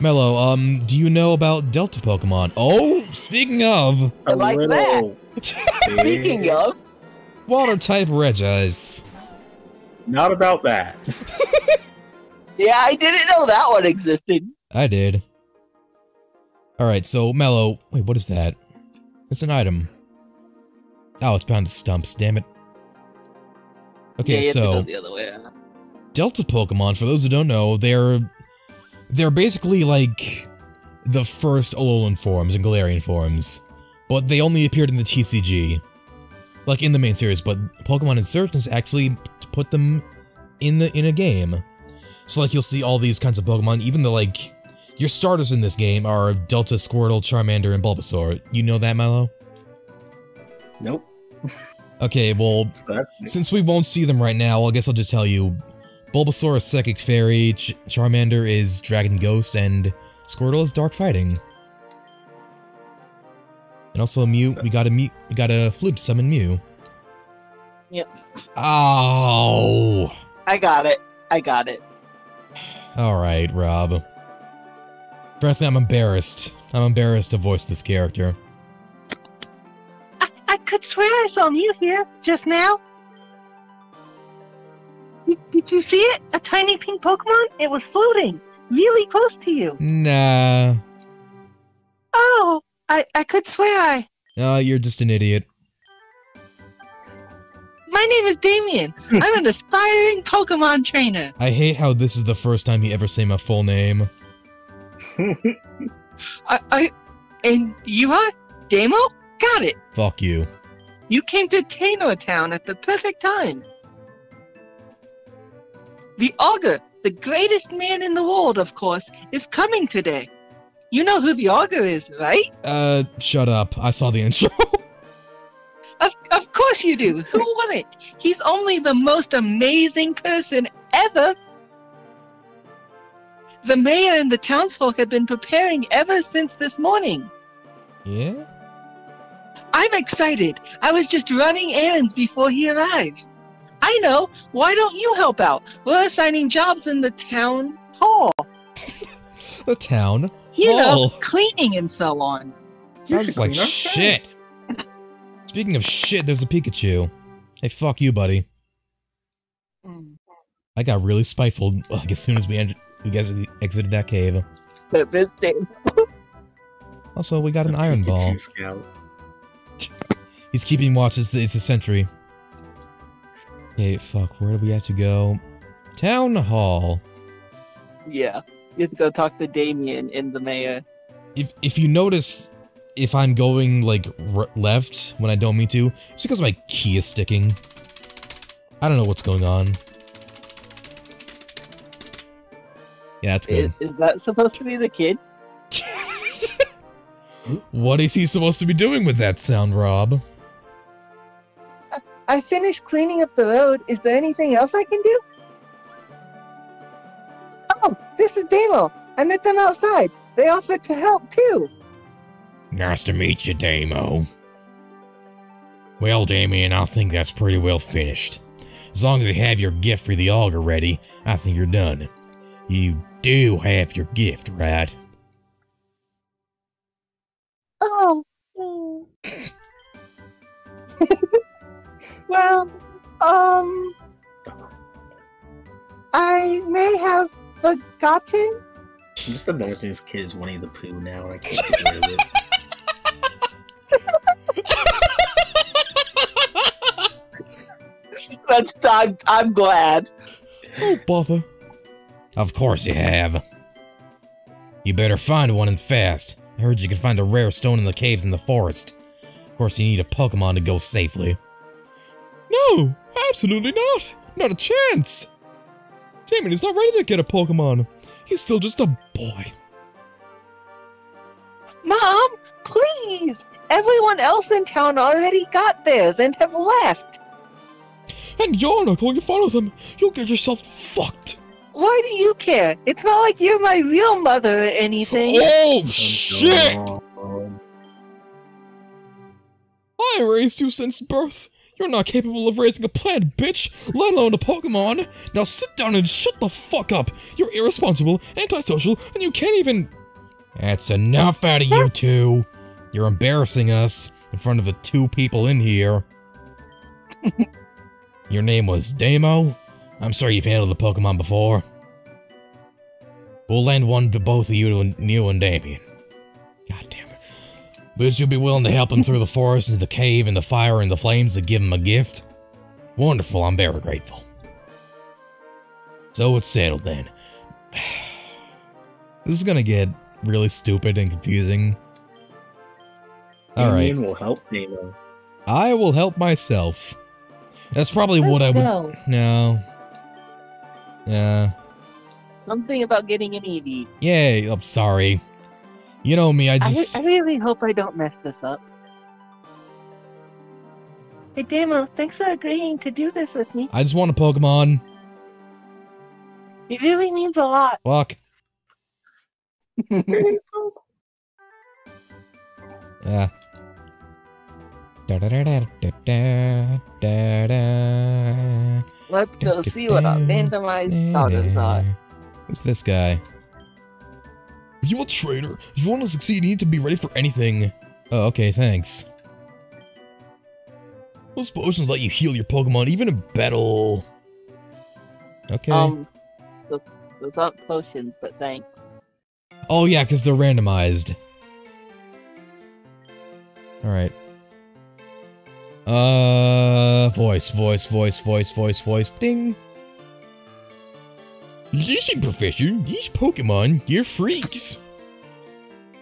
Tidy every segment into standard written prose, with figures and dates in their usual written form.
Mello, do you know about Delta Pokemon? Oh, speaking of... I like that. Speaking of... Water-type Regice. Not about that. Yeah, I didn't know that one existed. I did. Alright, so, Mello... Wait, what is that? It's an item. Oh, it's bound to stumps, damn it. Okay, yeah, so... The other way. Delta Pokemon, for those who don't know, they're basically like the first Alolan forms and Galarian forms, but they only appeared in the TCG, like in the main series. But Pokemon Insurgence actually put them in a game, so like you'll see all these kinds of Pokemon. Even the like your starters in this game are Delta, Squirtle, Charmander, and Bulbasaur. You know that, Milo? Nope. Okay, well, since we won't see them right now, I guess I'll just tell you. Bulbasaur is Psychic Fairy, Charmander is Dragon Ghost, and Squirtle is Dark Fighting. And also Mew, we got a Flute to summon Mew. Yep. Oh! I got it. Alright, Rob. Frankly, I'm embarrassed. I'm embarrassed to voice this character. I could swear I saw Mew here, just now. Did you see it? A tiny pink Pokemon? It was floating, really close to you. Nah. Oh, I could swear I... Oh, you're just an idiot. My name is Damien. I'm an aspiring Pokemon trainer. I hate how this is the first time you ever say my full name. And you are? Damo? Got it. Fuck you. You came to Taynor Town at the perfect time. The Augur, the greatest man in the world, of course, is coming today. You know who the Augur is, right? Shut up. I saw the intro. Of course you do. Who wouldn't? He's only the most amazing person ever. The mayor and the townsfolk have been preparing ever since this morning. Yeah? I'm excited. I was just running errands before he arrives. I know. Why don't you help out? We're assigning jobs in the town hall. The town hall? You know, cleaning and so on. Sounds like shit. Speaking of shit, there's a Pikachu. Hey, fuck you, buddy. I got really spiteful like, as soon as we exited that cave. At this day. Also, we got an iron ball. He's keeping watch. It's a sentry. Okay, fuck, where do we have to go? Town Hall. Yeah, you have to go talk to Damien and the mayor. If you notice, if I'm going, like, left when I don't mean to, it's because my key is sticking. I don't know what's going on. Yeah, that's good. Is that supposed to be the kid? What is he supposed to be doing with that sound, Rob? I finished cleaning up the road. Is there anything else I can do? Oh, this is Damo. I met them outside. They offered to help, too. Nice to meet you, Damo. Well, Damien, I think that's pretty well finished. As long as you have your gift for the Augur ready, I think you're done. You do have your gift, right? Oh. Well, I may have forgotten. I'm just imagining this kid is Winnie the Pooh now, and I can't get rid of it. That's I'm glad. Oh, bother. Of course you have. You better find one and fast. I heard you can find a rare stone in the caves in the forest. Of course, you need a Pokemon to go safely. No, absolutely not! Not a chance! Damien is not ready to get a Pokemon. He's still just a boy. Mom, please! Everyone else in town already got theirs and have left. And you're not going to follow them. You'll get yourself fucked. Why do you care? It's not like you're my real mother or anything. Oh, shit! I raised you since birth. You're not capable of raising a plant, bitch, let alone a Pokemon. Now sit down and shut the fuck up. You're irresponsible, antisocial, and you can't even... That's enough out of you two. You're embarrassing us in front of the two people in here. Your name was Damo? I'm sure you've handled the Pokemon before. We'll lend one to both of you, Neo and Damien. God damn it. Would you be willing to help him through the forest into the cave and the fire and the flames to give him a gift? Wonderful, I'm very grateful. So it's settled then. This is gonna get really stupid and confusing. Alright. Damien will help Nemo. I will help myself. That's probably what I would... No. Yeah. Something about getting an ED. Yay, I'm sorry. You know me, I really hope I don't mess this up. Hey, Damo, thanks for agreeing to do this with me. I just want a Pokemon. It really means a lot. Fuck. Let's go see what our randomized starters are. Who's this guy? Are you a trainer? If you want to succeed, you need to be ready for anything. Oh, okay, thanks. Those potions let you heal your Pokemon, even in battle. Okay. Those aren't potions, but thanks. Oh yeah, because they're randomized. Alright. Voice. Ding. Listen, Professor, these Pokemon, they're freaks.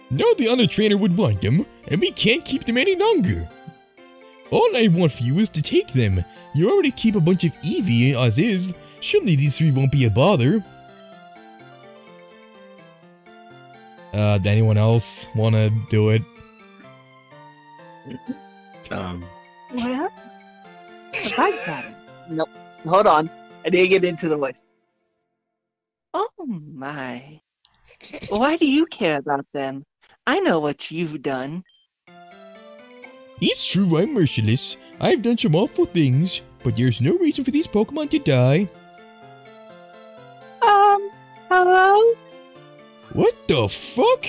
Now the other trainer would want them, and we can't keep them any longer. All I want for you is to take them. You already keep a bunch of Eevee as is. Surely these three won't be a bother. Anyone else want to do it? What? I got it. Nope. Hold on. I didn't get into the list. Oh my. Why do you care about them? I know what you've done. It's true, I'm merciless. I've done some awful things, but there's no reason for these Pokemon to die. Hello? What the fuck?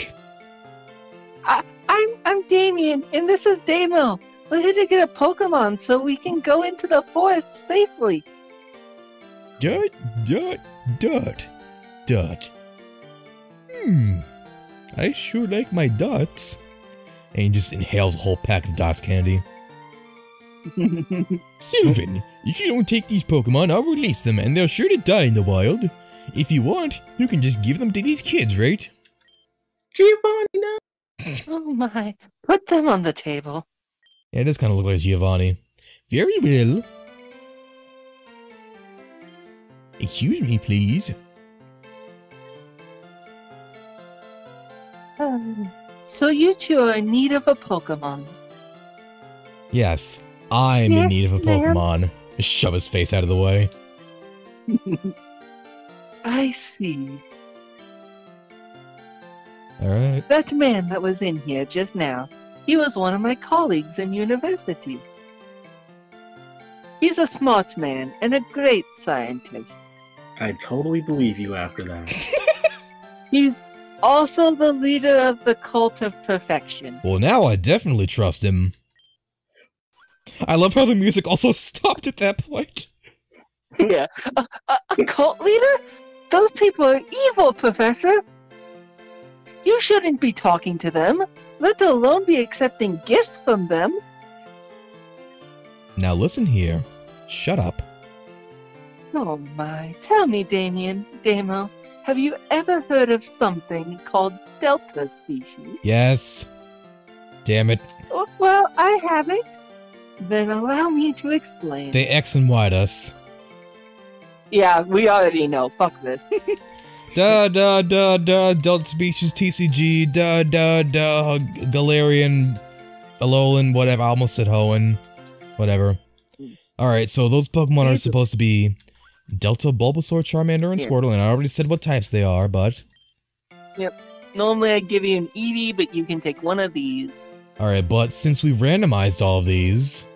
I'm Damien, and this is Damo. We're here to get a Pokemon so we can go into the forest safely. Dot. I sure like my dots. And he just inhales a whole pack of dots candy. Sylvan, if you don't take these Pokemon, I'll release them and they're sure to die in the wild. If you want, you can just give them to these kids, right? Giovanni, no! Oh my, put them on the table. Yeah, it does kind of look like Giovanni. Very well. Excuse me, please. So you two are in need of a Pokemon. Yes, I'm in need of a Pokemon. Shove his face out of the way. I see. Alright. That man that was in here just now, he was one of my colleagues in university. He's a smart man and a great scientist. I totally believe you after that. He's also the leader of the Cult of Perfection. Well, now I definitely trust him. I love how the music also stopped at that point. Yeah. A cult leader? Those people are evil, Professor. You shouldn't be talking to them, let alone be accepting gifts from them. Now listen here. Shut up. Oh my. Tell me, Damo, have you ever heard of something called Delta Species? Yes. Damn it. Well, I haven't. Then allow me to explain. They X and Y'd us. Yeah, we already know. Fuck this. Delta Species, TCG, Galarian, Alolan, whatever. I almost said Hoenn. Whatever. Alright, so those Pokemon are supposed to be Delta, Bulbasaur, Charmander, and Squirtle, and I already said what types they are, but... Yep. Normally I'd give you an Eevee, but you can take one of these. Alright, but since we randomized all of these,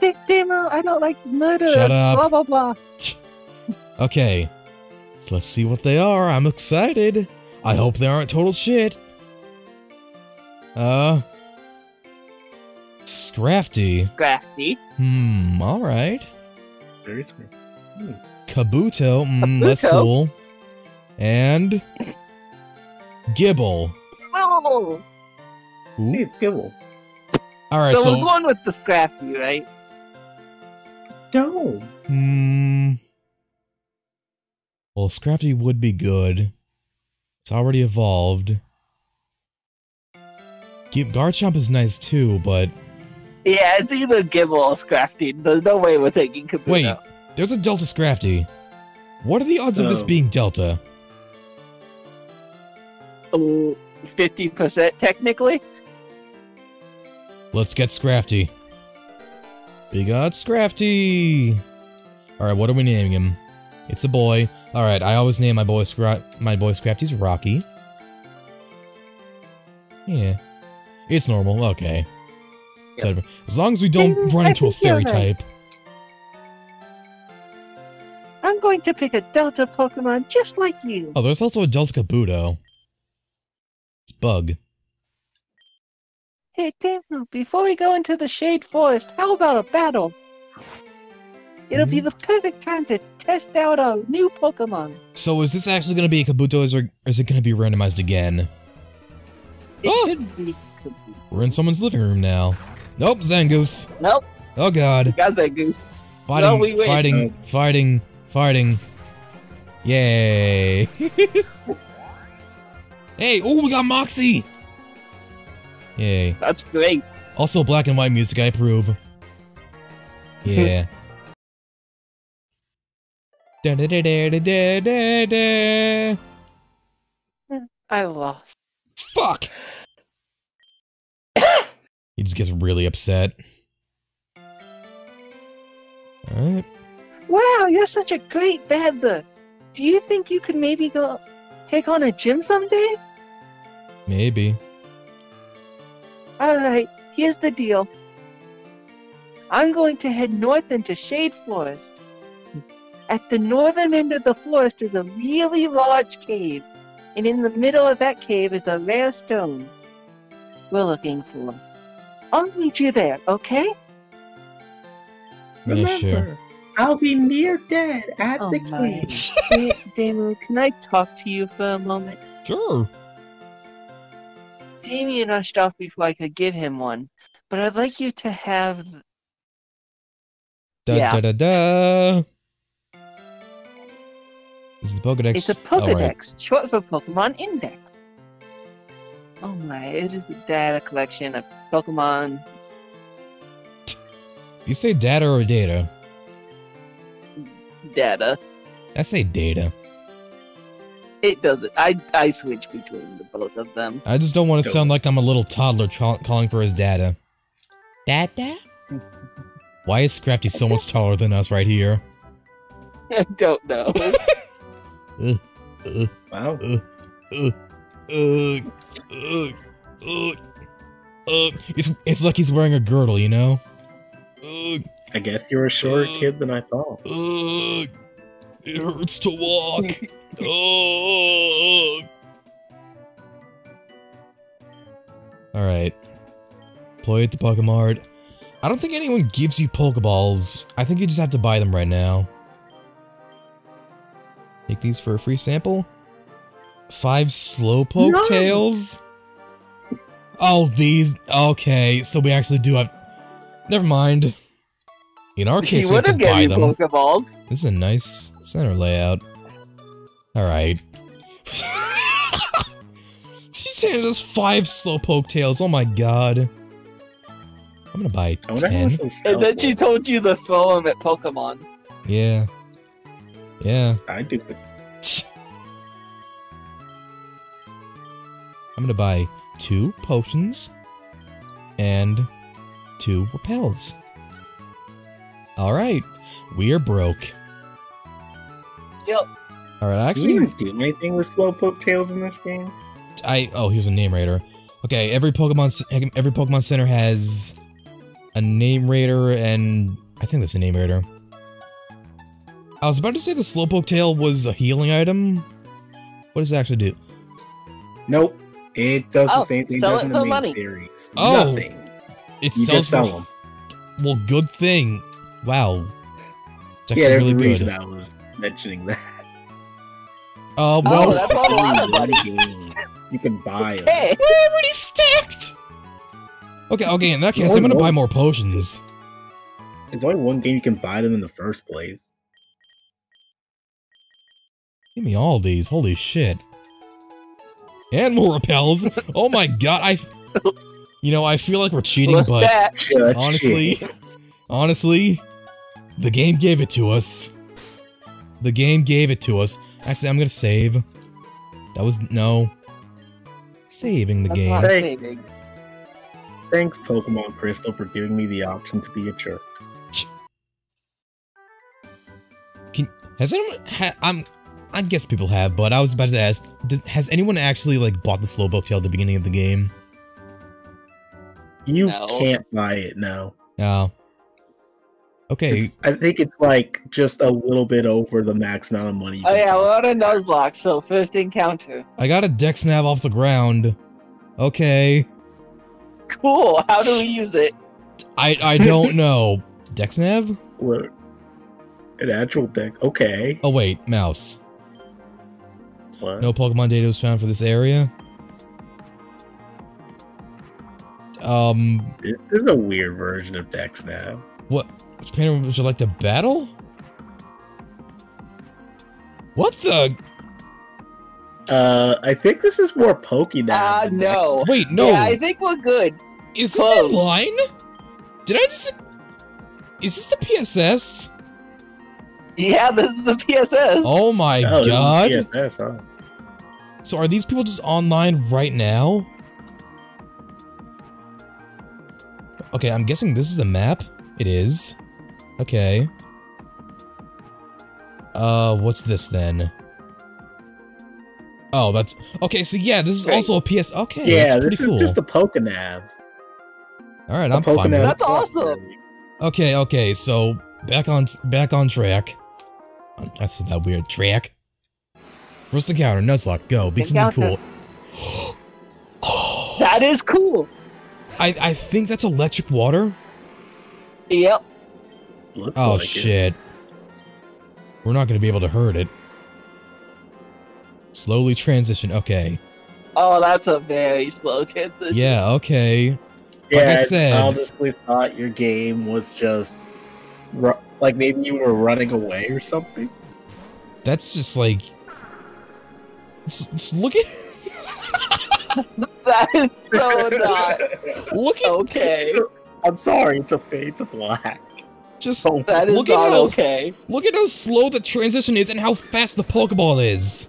Demo, I don't like murder. Shut up. Blah, blah, blah. Okay. So let's see what they are. I'm excited. I hope they aren't total shit. Scrafty. Scrafty. Hmm, alright. Very smart. Hmm. Kabuto. Mm, Kabuto. That's cool. And... Gibble. Oh! Ooh. Hey, it's Gibble. Alright, so... There's one with the Scrafty, right? No. Hmm. Well, Scrafty would be good. It's already evolved. Garchomp is nice too, but... Yeah, it's either Gibble or Scrafty. There's no way we're taking Kabuto. Wait, there's a Delta Scrafty. What are the odds of this being Delta? Oh, 50% technically? Let's get Scrafty. Big odds Scrafty! Alright, what are we naming him? It's a boy. Alright, I always name my boy Scrafty's Rocky. Yeah. It's normal, okay. Yep. As long as we don't run into a fairy type. I'm going to pick a Delta Pokemon just like you. Oh, there's also a Delta Kabuto. It's Bug. Hey, Demo, before we go into the Shade Forest, how about a battle? It'll be the perfect time to test out our new Pokemon. So is this actually going to be a Kabuto, or is it going to be randomized again? It should be Kabuto. We're in someone's living room now. Nope, Zangoose. Nope. Oh god. We got Zangoose. Fighting, no, we win. Fighting. Yay. Hey, oh, we got Moxie. Yay. That's great. Also, black and white music, I approve. Yeah. I lost. Fuck! He just gets really upset. Alright. Wow, you're such a great battler. Do you think you could maybe go take on a gym someday? Maybe. Alright, here's the deal. I'm going to head north into Shade Forest. At the northern end of the forest is a really large cave, and in the middle of that cave is a rare stone we're looking for. I'll meet you there, okay? Remember, sure. I'll be near dead at the cave. Damon, can I talk to you for a moment? Sure. Damien rushed off before I could give him one, but I'd like you to have... Da-da-da-da! It's the Pokedex. It's a Pokedex, right. Short for Pokemon Index. Oh my, it is a data collection of Pokemon. You say data or data? Data. I say data. It doesn't. I switch between the both of them. I just don't want to sound like I'm a little toddler calling for his data. Data? Why is Scrafty so much taller than us right here? I don't know. Wow. It's like he's wearing a girdle, you know? I guess you're a shorter kid than I thought. It hurts to walk. Alright. Play at the Pokemart. I don't think anyone gives you Pokeballs. I think you just have to buy them right now. Take these for a free sample. 5 Slowpoke tails? Oh, these. Okay, so we actually do have. Never mind. In our case, we have to buy them. Pokeballs. This is a nice center layout. Alright. She's handed us 5 Slowpoke tails. Oh my god. I'm gonna buy 10. And then she told you to throw them at Pokemon. Yeah. Yeah. I do. I'm gonna buy 2 potions and 2 repels. Alright. We are broke. Yep. Alright, actually. You didn't do anything with Slowpoke tails in this game? Oh, here's a name raider. Okay, every Pokemon Center has a Name Raider, and I think that's a Name Raider. I was about to say the Slowpoke Tail was a healing item. What does it actually do? Nope. It does the same thing as in the main series. Oh, nothing. It sells for them. Well, good thing. Wow. It's actually really good. Yeah, there's a reason I was mentioning that. Well, that's a lot of money. You can buy them. We're already stacked. Okay. In that case, I'm gonna buy more potions. It's only one game you can buy them in the first place. Give me all these. Holy shit. And more repels. Oh my god. I feel like we're cheating, but honestly, the game gave it to us. Actually, I'm gonna save. That was no. Saving the game. Thanks, Pokemon Crystal, for giving me the option to be a jerk. I guess people have, but I was about to ask, has anyone actually, like, bought the Slowpoke Tail at the beginning of the game? You can't buy it, no. Oh. Okay. I think it's, like, just a little bit over the max amount of money. We're on a Nuzlocke, so first encounter. I got a Dexnav off the ground. Okay. Cool, how do we use it? I don't know. Dexnav? What? An actual deck? Okay. Oh, wait, mouse. What? No Pokemon data was found for this area. This is a weird version of Dexnav. What? Which Painter would you like to battle? What the? I think this is more PokeNav. No. Wait, no. Yeah, I think we're good. Is this online? Did I just? Is this the PSS? Yeah, this is the PSS. Oh my god. PSS, huh? So are these people just online right now? Okay, I'm guessing this is a map. It is. Okay. What's this then? Oh, that's... Okay, so yeah, this is also a PS... Okay, yeah, that's pretty cool. Yeah, this is just the PokeNav. Alright, I'm fine with it. That's awesome! Okay, so... Back on track. I said that weird track. First encounter, Nuzlocke, go. Be something cool. That is cool. I think that's electric water. Yep. Looks like shit. We're not gonna be able to hurt it. Slowly transition. Okay. Oh, that's a very slow transition. Yeah. Okay. Yeah, like I said, I honestly thought your game was just. Like, maybe you were running away or something? That's just, like... Just look at... That is so not... Look at... Okay. I'm sorry, it's a fade to black. Just... That is not okay. Look at how slow the transition is and how fast the Pokeball is.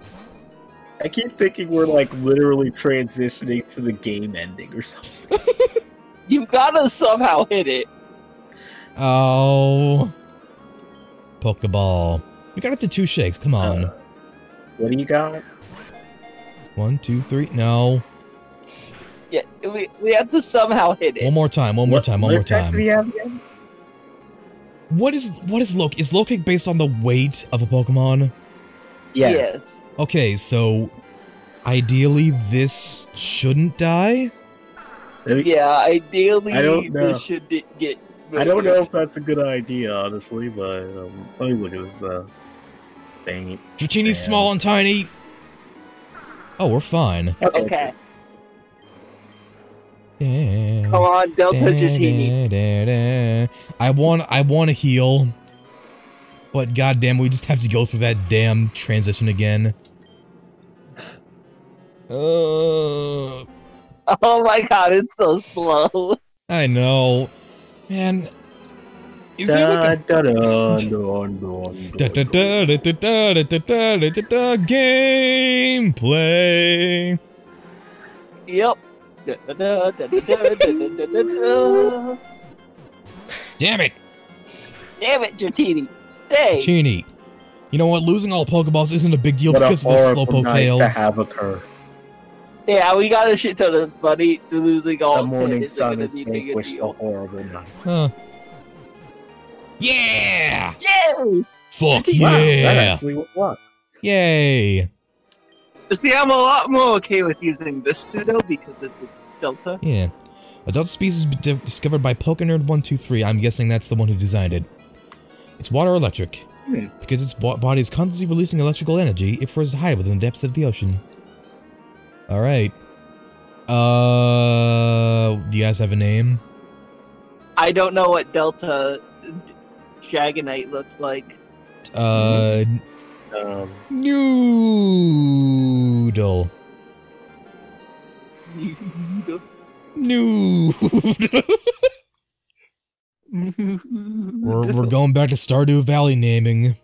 I keep thinking we're, like, literally transitioning to the game ending or something. You've gotta somehow hit it. Oh, Pokeball! We got it to 2 shakes. Come on. What do you got? 1, 2, 3. No. Yeah, we have to somehow hit it. One more time. Do we have again? What is low kick? Is low kick based on the weight of a Pokemon? Yes. Okay, so ideally this shouldn't die. Yeah, ideally this should get. I don't know if that's a good idea, honestly, but let me look at this thing. Dratini's small and tiny. Oh, we're fine. Okay. Come on, Delta Dratini. I want to heal, but goddamn, we just have to go through that damn transition again. Oh my god, it's so slow. I know. Man, is there like a game play? Yep. Damn it, Dratini, stay. Dratini, you know what? Losing all Pokeballs isn't a big deal because of the Slowpoke Tails. Yeah, we got a shit ton of money. We're losing all 10. It's gonna be big and deal. Horrible night. Huh. Yeah! Yay! Fuck yeah! Wow, that actually would work. Yay! See, I'm a lot more okay with using this pseudo because it's a Delta. Yeah. A Delta Species discovered by PokeNerd123. I'm guessing that's the one who designed it. It's water electric. Hmm. Because its body is constantly releasing electrical energy, it floats high within the depths of the ocean. Alright. Do you guys have a name? I don't know what Delta Dragonite looks like. Noodle. Noodle. Noodle. We're going back to Stardew Valley naming.